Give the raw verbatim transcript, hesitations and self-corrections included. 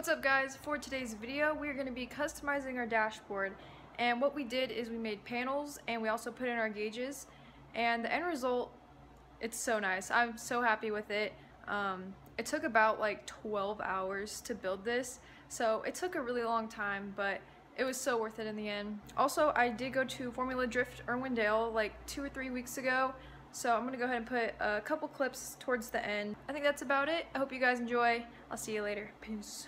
What's up guys? For today's video we're going to be customizing our dashboard, and what we did is we made panels and we also put in our gauges, and the end result, it's so nice. I'm so happy with it. Um, it took about like twelve hours to build this, so it took a really long time, but it was so worth it in the end. Also, I did go to Formula Drift Irwindale like two or three weeks ago, so I'm going to go ahead and put a couple clips towards the end. I think that's about it. I hope you guys enjoy. I'll see you later. Peace.